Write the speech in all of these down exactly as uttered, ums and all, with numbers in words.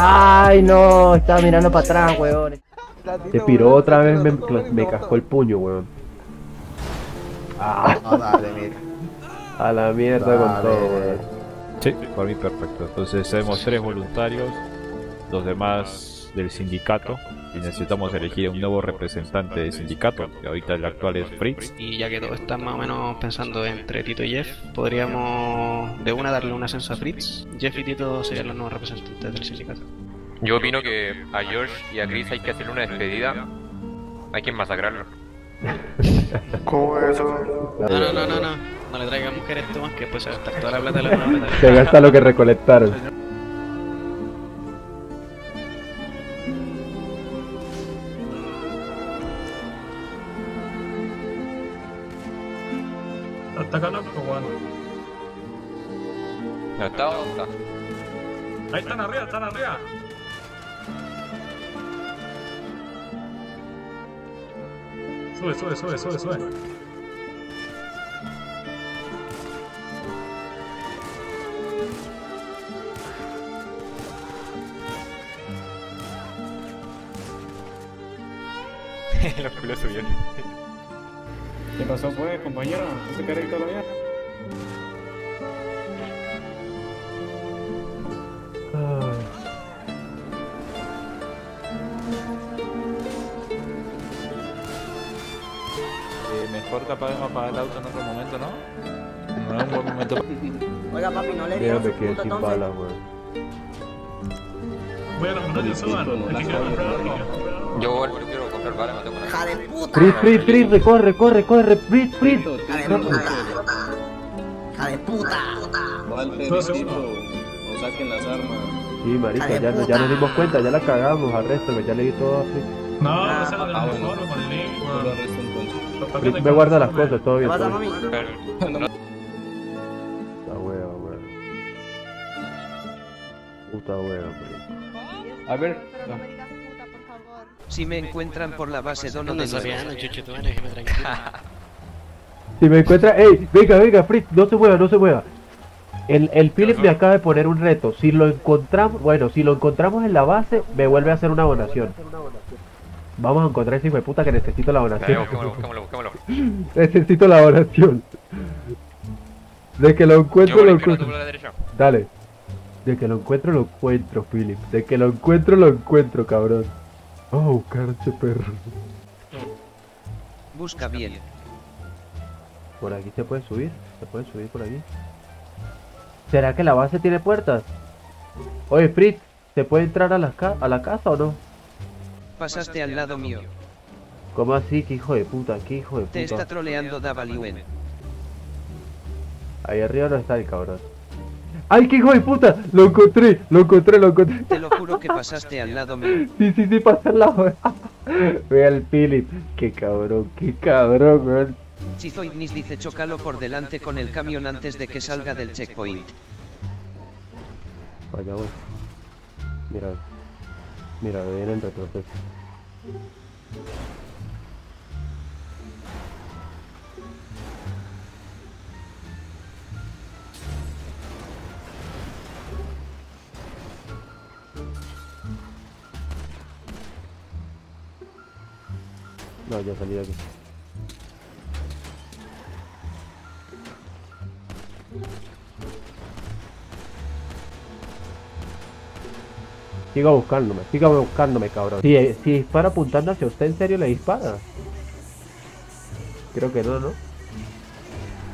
Ay, no, estaba mirando para atrás, weón. Te piró otra vez, me, me cascó el puño, weón. Ah, no, dale, mira. A la mierda, dale, con todo, weón. Sí, para mí perfecto. Entonces tenemos tres voluntarios, los demás del sindicato. Y necesitamos elegir un nuevo representante del sindicato. Y ahorita el actual es Fritz. Y ya que todos están más o menos pensando entre Tito y Jeff, podríamos de una darle un ascenso a Fritz. Jeff y Tito serían los nuevos representantes del sindicato. Yo opino que a George y a Chris hay que hacerle una despedida. Hay que masacrarlo. ¿Cómo es eso? No, no, no, no, no. No le traigan mujeres, Tomás, que después se gasta toda la plata de la buena plata. Se gasta lo que recolectaron. ¿Está acá no? ¿No está o está? Ahí están arriba, están arriba. Sube, sube, sube, sube, sube. Los culos subieron. ¿Qué pasó pues, compañero? ¿No se quiere ir todavía? Ah. Eh, mejor que apaguemos para el auto en otro momento, ¿no? No es un buen momento. Oiga papi, no le digas. Mira, me quedé sin balas, weón. Voy a comprar el celular, hay que comprarlo. Yo vuelvo, quiero. Vale, me tengo una... ¡Ja de puta! ¡Fritz, Fritz, Fritz! ¡Corre, corre, corre! ¡Fritz, Fritz! ¡Ja de puta! ¡Ja de puta! ¡Volte, mi tipo! ¡No saquen las armas! Sí, marica, ya, no, ya nos dimos cuenta, ya la cagamos, arréstame, ya le di todo así. No, esa la del solo con el link, weón. Fritz me guarda las cosas, todo bien. ¿Qué pasa, mami? Puta hueva, weón. Puta hueva, weón. A ver, no. Si me encuentran por la base, ¿dónde me encuentran? Si me encuentran... ¡Ey! Venga, venga, Fritz, no se mueva, no se mueva. El, el Philip me acaba de poner un reto. Si lo encontramos... Bueno, si lo encontramos en la base, me vuelve a hacer una donación. Vamos a encontrar ese hijo de puta que necesito la donación. Buscámoslo, buscámoslo, buscámoslo. Necesito la donación. De que lo encuentro, lo encuentro. Dale. De que lo encuentro, lo encuentro, Philip. De que lo encuentro, lo encuentro, cabrón. Oh, carajo, perro. Busca bien. Por aquí se puede subir, se puede subir por aquí. ¿Será que la base tiene puertas? Oye, Fritz, ¿se puede entrar a la, ca a la casa o no? Pasaste al lado mío. ¿Cómo así? ¿Qué hijo de puta? ¿Qué hijo de puta? Te está troleando Davaliwen. Ahí arriba no está el cabrón. ¡Ay, qué hijo de puta! ¡Lo encontré! ¡Lo encontré! ¡Lo encontré! Te lo juro que pasaste al lado mío. Sí, sí, sí, pasé al lado. Ve al Philip. ¡Qué cabrón! ¡Qué cabrón, weón! Chizo Ignis dice chócalo por delante con el camión antes de que salga del checkpoint. Vaya, voy. Mira. Mira, me viene en retroceso. No, ya salí de aquí. Siga buscándome, siga buscándome, cabrón. Si, si dispara apuntando hacia usted, ¿en serio le dispara? Creo que no, ¿no?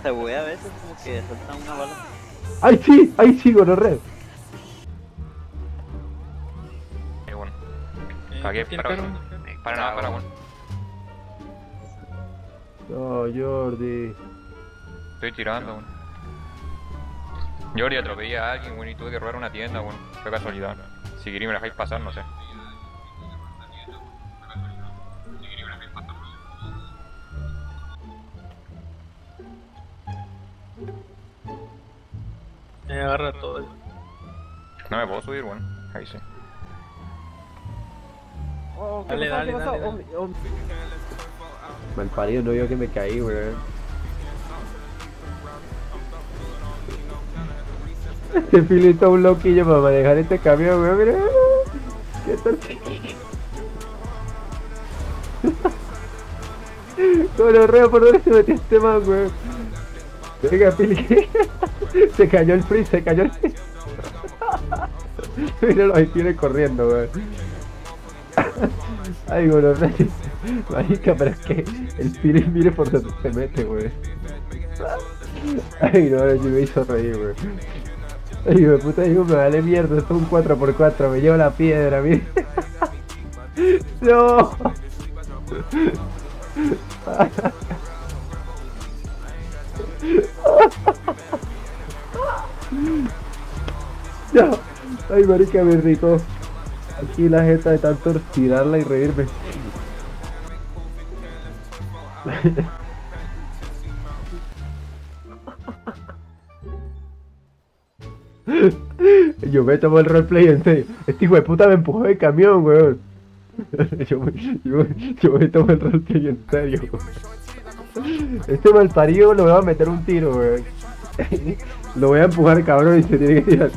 Se voy a ver, es como que suelta una bala. ¡Ay, sí! ¡Ay, sí, bueno, red! Eh, bueno. Cagué, para, para nada, para, bueno. No, Jordi. Estoy tirando, weón. Jordi atropellía a alguien, weón, y tuve que robar una tienda, weón. Qué casualidad. Si queréis me la dejáis pasar, no sé. Me agarra todo. No me puedo subir, weón. Ahí sí. Oh, dale, dale, dale, dale. Mal parido, no veo que me caí, weón. Este filito un loquillo para manejar este camión, weón, mira. ¿Qué tal? Bueno, reo, ¿por dónde se metió este man, weón? Venga, Philip. Se cayó el Fritz, se cayó el Fritz. Míralo, ahí tiene corriendo, weón. Ay, bueno, marica, pero es que el Philip mire por donde se mete, weón. Ay, no, yo me hizo reír, weón. Ay, me puta, digo, me vale mierda, esto es un cuatro por cuatro, me lleva la piedra, mire. No. No. Ay, marica, me irritó aquí la jeta de tanto tirarla y reírme. Yo me tomo el roleplay en serio. Este hijo de puta me empujó de camión, weón. Yo me, yo, yo me tomo el roleplay en serio, weón. Este malparido lo voy a meter un tiro, weón. Lo voy a empujar, cabrón, y se tiene que tirar.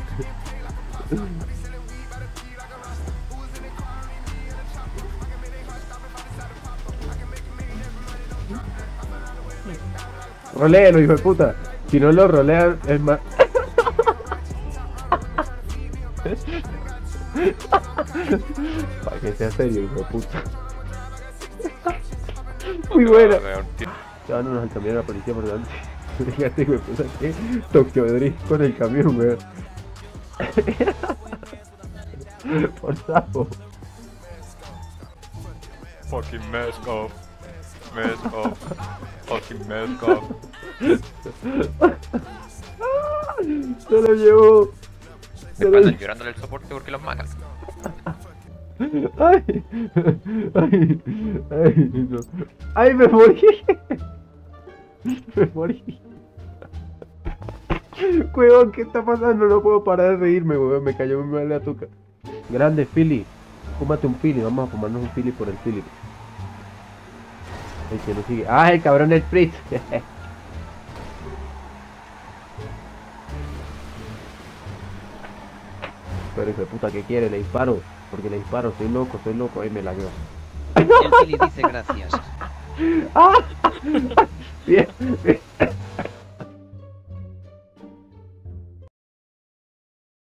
Roléalo, hijo de puta. Si no lo rolea, es más. Para que sea serio, hijo de puta. Muy buena. Ya no nos cambiado la policía por delante. Fíjate, hijo de puta, que Tokio Madrid con el camión, weón. Por sapo. Fucking mess off. Mess off. Fucking mess off. Se lo llevó. Se lo llevó. Llorándole el soporte porque los matan. Ay. Ay. Ay, no. Ay, me morí. Me morí. Weón, ¿qué está pasando? No puedo parar de reírme, weón. Me cayó mi mala tuca. Grande, Philip. Fúmate un Philip. Vamos a fumarnos un Philip por el Philip. El que lo sigue. ¡Ah, el cabrón del Fritz! Pero hijo de puta, ¿qué quiere? Le disparo. Porque le disparo. Soy loco, soy loco. Ahí me la llevo. El Philip dice gracias. ¡Ah! Bien, bien.